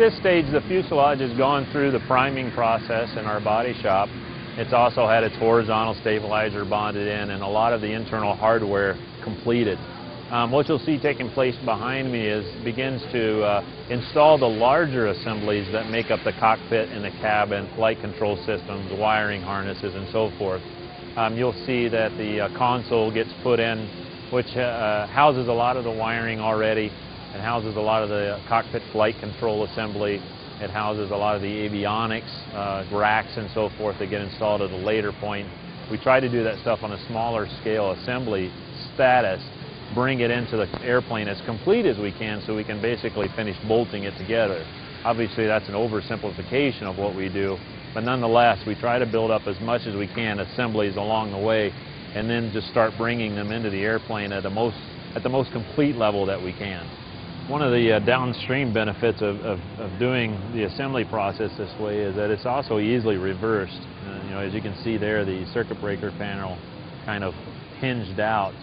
this stage, the fuselage has gone through the priming process in our body shop. It's also had its horizontal stabilizer bonded in and a lot of the internal hardware completed. What you'll see taking place behind me is begins to install the larger assemblies that make up the cockpit and the cabin, flight control systems, wiring harnesses, and so forth. You'll see that the console gets put in, which houses a lot of the wiring already. It houses a lot of the cockpit flight control assembly. It houses a lot of the avionics, racks, and so forth that get installed at a later point. We try to do that stuff on a smaller scale assembly status, bring it into the airplane as complete as we can so we can basically finish bolting it together. Obviously, that's an oversimplification of what we do, but nonetheless, we try to build up as much as we can assemblies along the way and then just start bringing them into the airplane at the most complete level that we can. One of the downstream benefits of doing the assembly process this way is that it's also easily reversed. You know, as you can see there, the circuit breaker panel kind of hinged out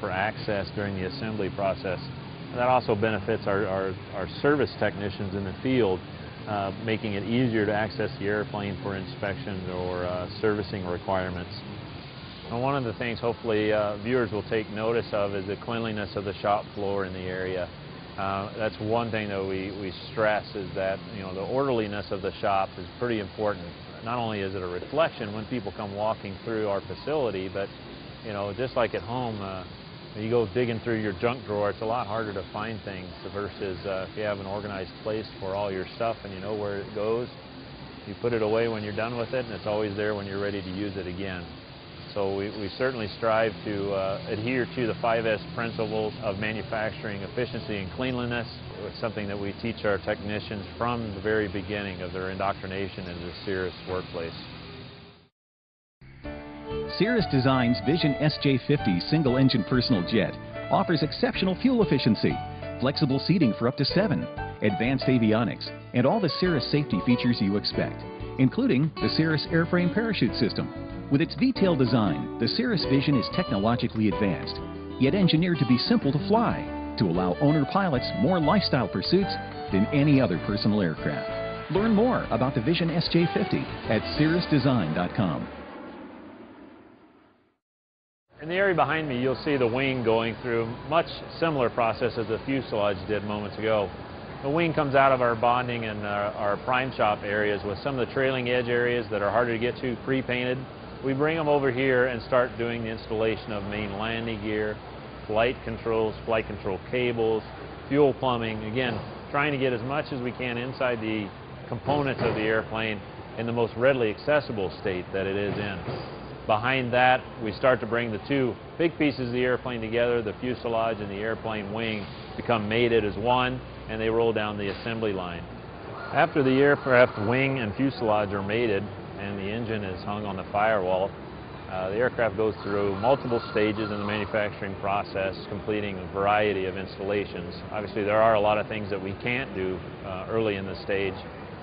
for access during the assembly process. And that also benefits our service technicians in the field, making it easier to access the airplane for inspections or servicing requirements. And one of the things hopefully viewers will take notice of is the cleanliness of the shop floor in the area. That's one thing that we stress is that, you know, the orderliness of the shop is pretty important. Not only is it a reflection when people come walking through our facility, but you know, just like at home, you go digging through your junk drawer, it's a lot harder to find things versus if you have an organized place for all your stuff and you know where it goes, you put it away when you're done with it and it's always there when you're ready to use it again. So we certainly strive to adhere to the 5S principles of manufacturing efficiency and cleanliness. It's something that we teach our technicians from the very beginning of their indoctrination into the Cirrus workplace. Cirrus Design's Vision SJ50 single-engine personal jet offers exceptional fuel efficiency, flexible seating for up to 7, advanced avionics, and all the Cirrus safety features you expect, including the Cirrus airframe parachute system. With its detailed design, the Cirrus Vision is technologically advanced, yet engineered to be simple to fly, to allow owner pilots more lifestyle pursuits than any other personal aircraft. Learn more about the Vision SJ50 at cirrusdesign.com. In the area behind me, you'll see the wing going through a much similar process as the fuselage did moments ago. The wing comes out of our bonding and our prime shop areas with some of the trailing edge areas that are harder to get to pre-painted. We bring them over here and start doing the installation of main landing gear, flight controls, flight control cables, fuel plumbing. Again, trying to get as much as we can inside the components of the airplane in the most readily accessible state that it is in. Behind that, we start to bring the two big pieces of the airplane together, the fuselage and the airplane wing become mated as one, and they roll down the assembly line. After the aircraft wing and fuselage are mated and the engine is hung on the firewall, the aircraft goes through multiple stages in the manufacturing process, completing a variety of installations. Obviously, there are a lot of things that we can't do early in the stage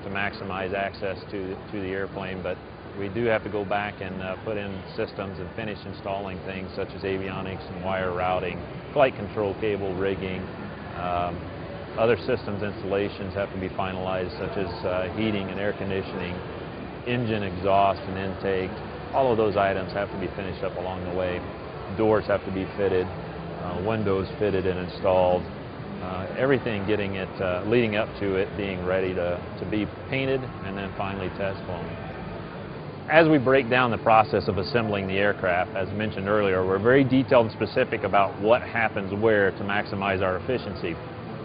to maximize access to the airplane, but we do have to go back and put in systems and finish installing things such as avionics and wire routing, flight control cable rigging. Other systems installations have to be finalized, such as heating and air conditioning, engine exhaust and intake. All of those items have to be finished up along the way. Doors have to be fitted, windows fitted and installed. Everything getting it, leading up to it being ready to be painted and then finally test flown. As we break down the process of assembling the aircraft, as mentioned earlier, we're very detailed and specific about what happens where to maximize our efficiency.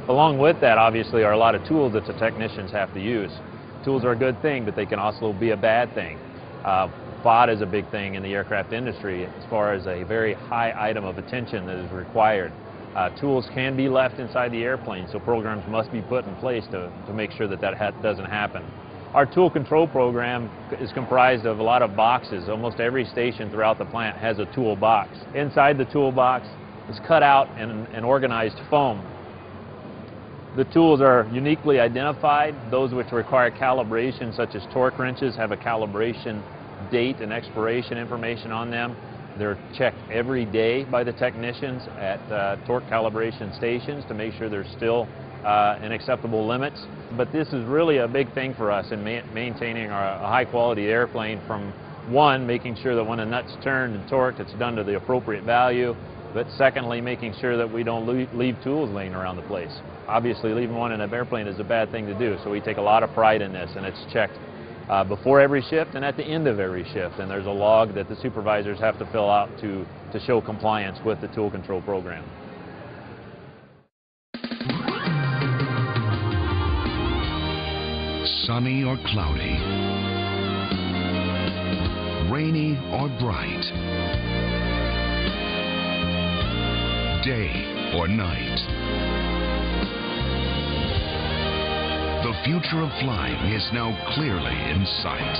Along with that, obviously, are a lot of tools that the technicians have to use. Tools are a good thing, but they can also be a bad thing. FOD is a big thing in the aircraft industry as far as a very high item of attention that is required. Tools can be left inside the airplane, so programs must be put in place to make sure that that doesn't happen. Our tool control program is comprised of a lot of boxes. Almost every station throughout the plant has a toolbox. Inside the toolbox is cut out and organized foam. The tools are uniquely identified. Those which require calibration, such as torque wrenches, have a calibration date and expiration information on them. They're checked every day by the technicians at torque calibration stations to make sure they're still and acceptable limits. But this is really a big thing for us in maintaining our high-quality airplane from, one, making sure that when a nut's turned and torqued, it's done to the appropriate value, but secondly, making sure that we don't leave tools laying around the place. Obviously, leaving one in an airplane is a bad thing to do, so we take a lot of pride in this, and it's checked before every shift and at the end of every shift, and there's a log that the supervisors have to fill out to show compliance with the tool control program. Sunny or cloudy, rainy or bright, day or night, the future of flying is now clearly in sight.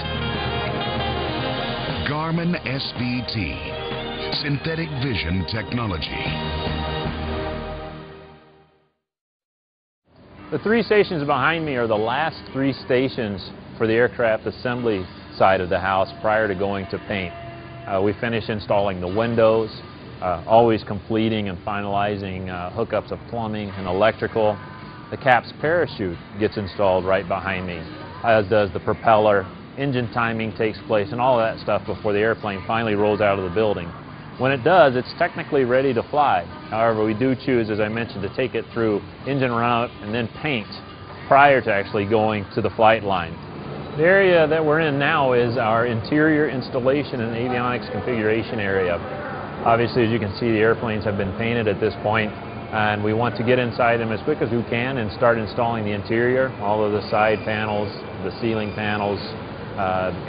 Garmin SVT, Synthetic Vision Technology. The three stations behind me are the last three stations for the aircraft assembly side of the house prior to going to paint. We finish installing the windows, always completing and finalizing hookups of plumbing and electrical. The CAPS parachute gets installed right behind me, as does the propeller. Engine timing takes place and all of that stuff before the airplane finally rolls out of the building. When it does, it's technically ready to fly. However, we do choose, as I mentioned, to take it through engine route and then paint prior to actually going to the flight line. The area that we're in now is our interior installation and avionics configuration area. Obviously, as you can see, the airplanes have been painted at this point, and we want to get inside them as quick as we can and start installing the interior, all of the side panels, the ceiling panels,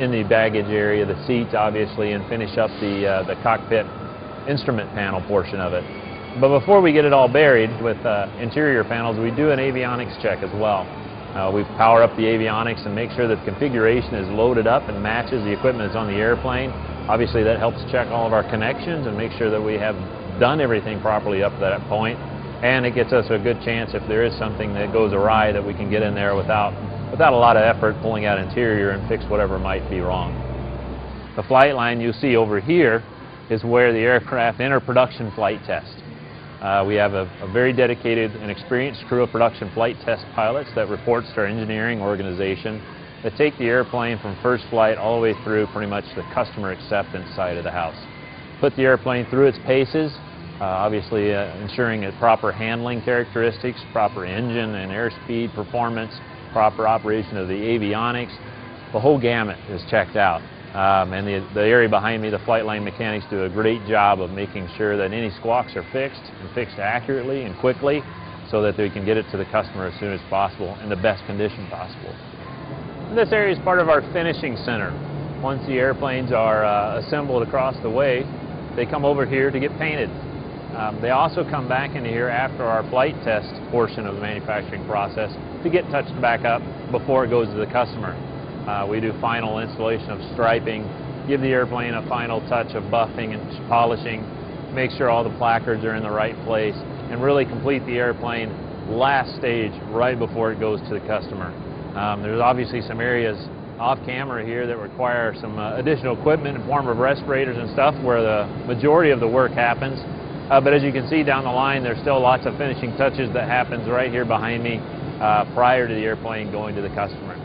in the baggage area, the seats obviously, and finish up the cockpit instrument panel portion of it. But before we get it all buried with interior panels, we do an avionics check as well. We power up the avionics and make sure that the configuration is loaded up and matches the equipment that's on the airplane. Obviously that helps check all of our connections and make sure that we have done everything properly up to that point, and it gets us a good chance if there is something that goes awry that we can get in there without a lot of effort pulling out interior and fix whatever might be wrong. The flight line you see over here is where the aircraft enter production flight test. We have a very dedicated and experienced crew of production flight test pilots that reports to our engineering organization that take the airplane from first flight all the way through pretty much the customer acceptance side of the house. Put the airplane through its paces, obviously ensuring its proper handling characteristics, proper engine and airspeed performance, proper operation of the avionics. The whole gamut is checked out. And the area behind me, the flight line mechanics do a great job of making sure that any squawks are fixed and fixed accurately and quickly so that they can get it to the customer as soon as possible in the best condition possible. And this area is part of our finishing center. Once the airplanes are assembled across the way, they come over here to get painted. They also come back into here after our flight test portion of the manufacturing process to get touched back up before it goes to the customer. We do final installation of striping, give the airplane a final touch of buffing and polishing, make sure all the placards are in the right place, and really complete the airplane last stage right before it goes to the customer. There's obviously some areas off camera here that require some additional equipment in the form of respirators and stuff where the majority of the work happens. But as you can see down the line, there's still lots of finishing touches that happens right here behind me prior to the airplane going to the customer.